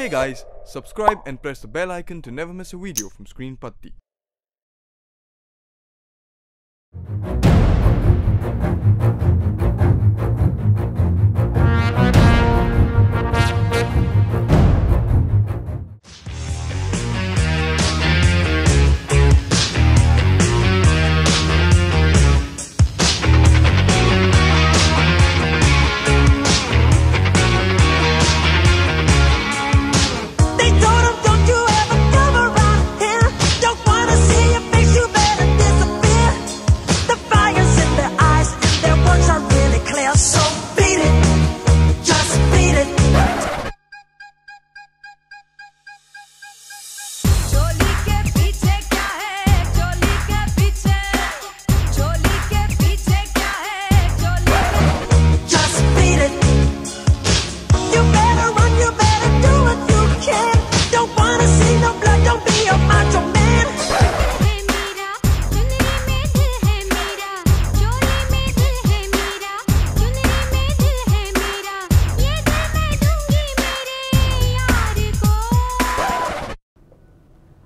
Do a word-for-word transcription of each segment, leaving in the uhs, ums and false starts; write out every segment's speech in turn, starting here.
Hey guys, subscribe and press the bell icon to never miss a video from Screen Patti.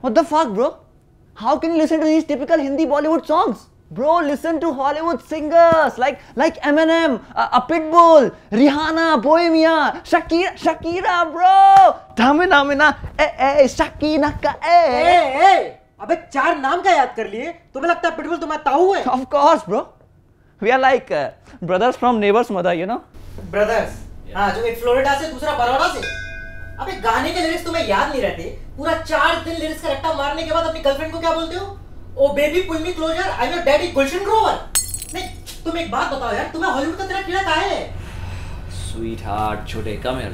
What the fuck, bro? How can you listen to these typical Hindi Bollywood songs? Bro, listen to Hollywood singers like like Eminem, uh, uh, Pitbull, Rihanna, Bohemia, Shakira, Shakira, bro. Dame naam na, eh eh, Shakira ka eh. Hey hey, अबे चार नाम क्या याद कर लिए? तुम्हें लगता है Pitbull तुम्हारा ताऊ है? Of course, bro. We are like uh, brothers from neighbors mother, you know. Brothers. हाँ, जो एक फ्लोरिडा से दूसरा बड़ौदा से. अबे गाने के लिरिक्स तुम्हें याद नहीं रहते? पूरा चार दिन लिरिक्स का रट्टा मारने के बाद अपनी गर्लफ्रेंड को क्या बोलते हो? Oh baby pull me closer, I am your daddy Gulshan Grover. नहीं, तुम एक बात बताओ यार, तुम्हें हॉलीवुड का तेरा कीड़ा काहे है? स्वीटहार्ट छोटे कम है।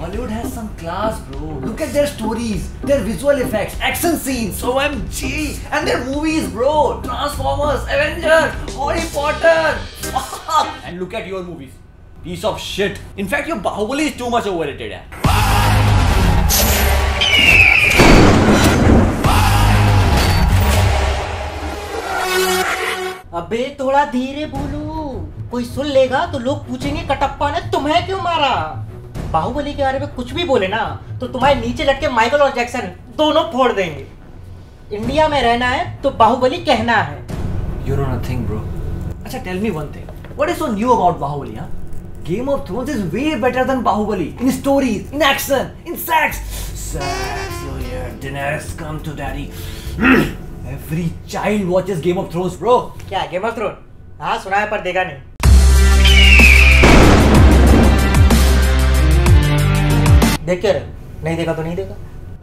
Hollywood has some class, bro. Look at their stories, their visual effects, action scenes, O M G, and their movies, bro. Transformers, Avengers, Harry Potter. And look at your movies. Piece of shit. In fact, your Bahubali is too much overrated. Yeah. अबे थोड़ा धीरे बोलो, कोई सुन लेगा तो लोग पूछेंगे कटप्पा ने तुम्हें क्यों मारा। बाहुबली के बारे में कुछ भी बोले ना तो तुम्हारे नीचे लटके माइकल और जैक्सन दोनों फोड़ देंगे। इंडिया में रहना है तो बाहुबली कहना है। You're on a thing, bro. अच्छा, tell me one thing. What is so new about Bahubali, huh? Game of Thrones is way better than Bahubali in stories, in action, in sex. Sex, oh yeah, Daenerys, come to daddy. Every child watches Game of Thrones, bro. क्या Game of Thrones? हाँ सुना है पर देखा नहीं. देख क्या रहे? नहीं देखा तो नहीं देखा.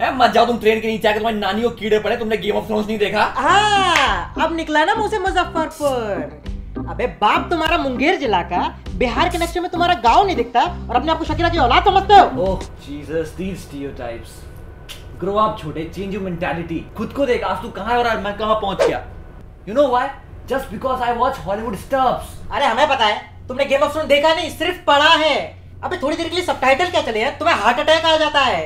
ए मत जाओ तुम ट्रेन के नीचे आके तुम्हारी नानी को कीड़े पड़े. तुमने Game of Thrones नहीं देखा? हाँ, अब निकला ना मुँह से मुजफ्फरपुर. अबे बाप तुम्हारा मुंगेर जिला का, बिहार के नक्शे में तुम्हारा गांव नहीं दिखता और अपने आप को शकीरा की औलाद समझते हो। Oh Jesus, these stereotypes. Grow up छोटे, चेंज योर मेंटालिटी। खुद को देख, आज तू कहाँ है और मैं कहाँ पहुँच गया। You know why? Just because I watch Hollywood stuffs. अरे हमें पता है तुमने गेम ऑफ थ्रोन देखा नहीं, सिर्फ पढ़ा है। अबे थोड़ी देर के लिए सबटाइटल क्या चले यार, तुम्हें हार्ट अटैक आ जाता है।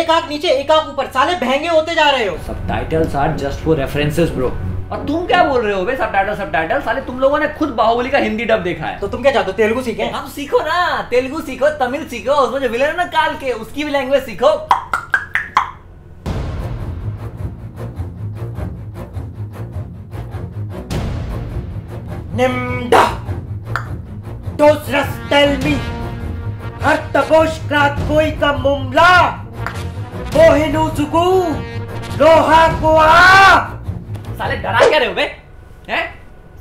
एक आंख नीचे एक आंख ऊपर, साले बहंगे होते जा रहे हो। Subtitles are just for references, bro. और तुम क्या बोल रहे हो बे सबटाइटल सबटाइटल, साले तुम लोगों ने खुद बाहुबली का हिंदी डब देखा है। तो तुम क्या चाहते हो, तेलुगु सीखे? हम सीखो ना, तेलुगु सीखो, तमिल सीखो, उसमें जो विलन है ना काल के, उसकी भी लैंग्वेज सीखो। निम्दा दोसरस टेलमी हर तबोश क्रात कोई का मुमला मोहिनु जुगु लोहा कोआ। साले डरा क्या रहे हो बे? हैं?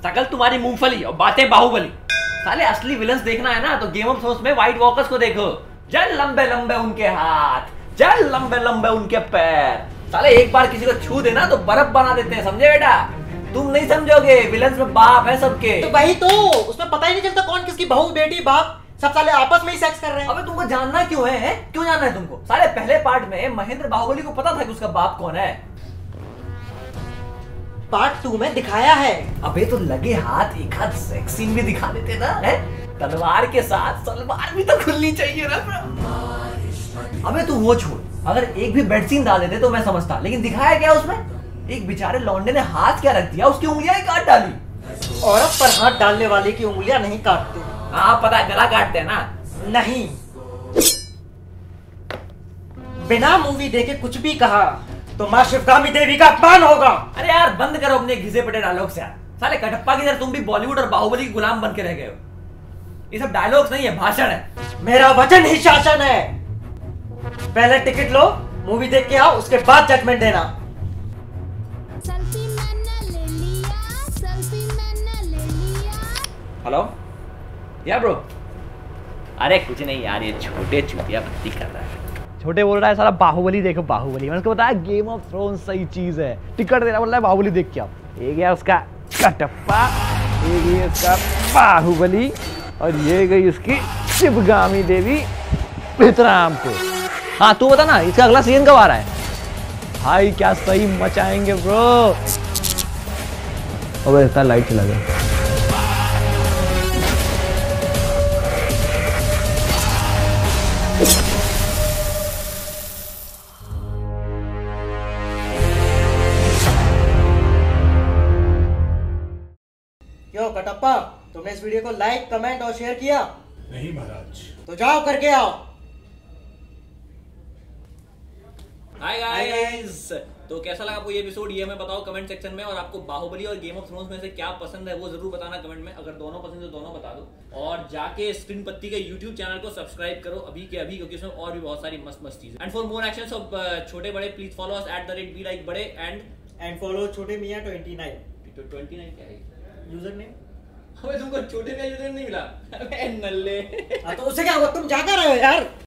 शकल तुम्हारी मूंगफली और बातें बाहुबली। साले असली विलन्स देखना है ना तो गेम ऑफ थ्रोन्स में व्हाइट वॉकर्स को देखो। जल लंबे लंबे उनके हाथ, जल लंबे लंबे उनके पैर। साले एक बार किसी को छू देना तो बर्फ बना देते हैं, समझे बेटा? तुम नहीं समझोगे, विलन्स में बाप है सबके। तो भाई तो उसमें पता ही नहीं चलता कौन किसकी बहू बेटी बाप, सब साले आपस में ही सेक्स कर रहे हैं। अबे तुमको जानना क्यों है, है? क्यों जानना है तुमको? साले पहले पार्ट में महेंद्र बाहुबली को पता था कि उसका बाप कौन है, पार्ट टू में दिखाया है। अबे तो लगे हाथ एक हाथ सेक्स सीन भी दिखा देते ना, है? तलवार के साथ सलवार भी तो खुलनी चाहिए ना ब्रो। अबे तू वो छोड़, अगर एक भी बेड सीन डाल देते तो मैं समझता, लेकिन दिखाया क्या उसमें? एक बेचारे लौंडे ने हाथ क्या रख दिया, उसकी उंगलियां ही काट डाली। और अब पर हाथ डालने वाले की उंगलियां नहीं काटते। हाँ पता है, गला काटते है ना। नहीं बिना मूवी देखे कुछ भी कहा तो माँ शिवगामी देवी का अपमान होगा। अरे यार बंद करो अपने घिसे पिटे डायलॉग्स यार। साले कटप्पा की तरह तुम भी बॉलीवुड और बाहुबली के गुलाम बन के रह गए हो। ये सब डायलॉग्स नहीं है, भाषण है। मेरा वचन ही शासन है। पहले टिकट लो, मूवी देख के आओ, उसके बाद जजमेंट देना। हेलो यार ब्रो। अरे कुछ नहीं यार, ये छोटे चूतिया भक्ति कर रहा है। छोटे बोल रहा है साला बाहुबली देखो बाहुबली। मैंने उसको बताया गेम ऑफ थ्रोन सही चीज है, टिकट देना। बोल रहा है बाहुबली देख के आप। ये गया उसका कटप्पा, ये गई उसका बाहुबली, और ये गई उसकी शिवगामी देवी पितराम को। हाँ तू बता ना इसका अगला सीजन कब आ रहा है? भाई क्या सही मचाएंगे ब्रो। अबे इतना लाइट चला गया। कटप्पा तुमने इस वीडियो को लाइक कमेंट और शेयर किया? नहीं महाराज। तो जाओ करके आओ। हाय गाइस, तो कैसा लगा आपको ये एपिसोड ये हमें बताओ कमेंट सेक्शन में। और आपको बाहुबली और गेम ऑफ थ्रोन्स में से क्या पसंद है वो जरूर बताना कमेंट में। अगर दोनों पसंद है तो दोनों बता दो। और जाके स्क्रीन पत्ती के यूट्यूब चैनल को सब्सक्राइब करो अभी के अभी, क्योंकि उसमें और भी बहुत सारी मस्त मस्त चीजें। And for more actions of Chhote Bade please follow us at the rate be like Bade and and follow Chhote Miyan उनतीस। तो उनतीस क्या है यूजर नेम? हमें तुमको छोटे में यूजर नहीं मिला। अरे नल्ले। हाँ तो उसे क्या हुआ, तुम जाकर रहे हो यार।